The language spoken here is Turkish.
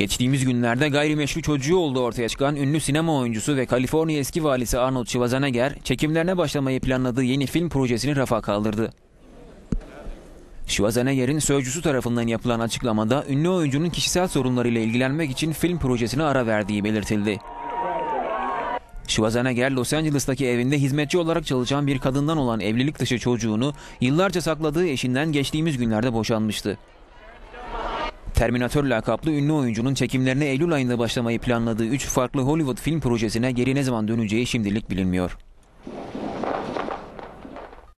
Geçtiğimiz günlerde gayrimeşru çocuğu olduğu ortaya çıkan ünlü sinema oyuncusu ve Kaliforniya eski valisi Arnold Schwarzenegger, çekimlerine başlamayı planladığı yeni film projesini rafa kaldırdı. Schwarzenegger'in sözcüsü tarafından yapılan açıklamada ünlü oyuncunun kişisel sorunlarıyla ilgilenmek için film projesine ara verdiği belirtildi. Schwarzenegger, Los Angeles'taki evinde hizmetçi olarak çalışan bir kadından olan evlilik dışı çocuğunu yıllarca sakladığı eşinden geçtiğimiz günlerde boşanmıştı. Terminator lakaplı ünlü oyuncunun çekimlerine Eylül ayında başlamayı planladığı 3 farklı Hollywood film projesine geri ne zaman döneceği şimdilik bilinmiyor.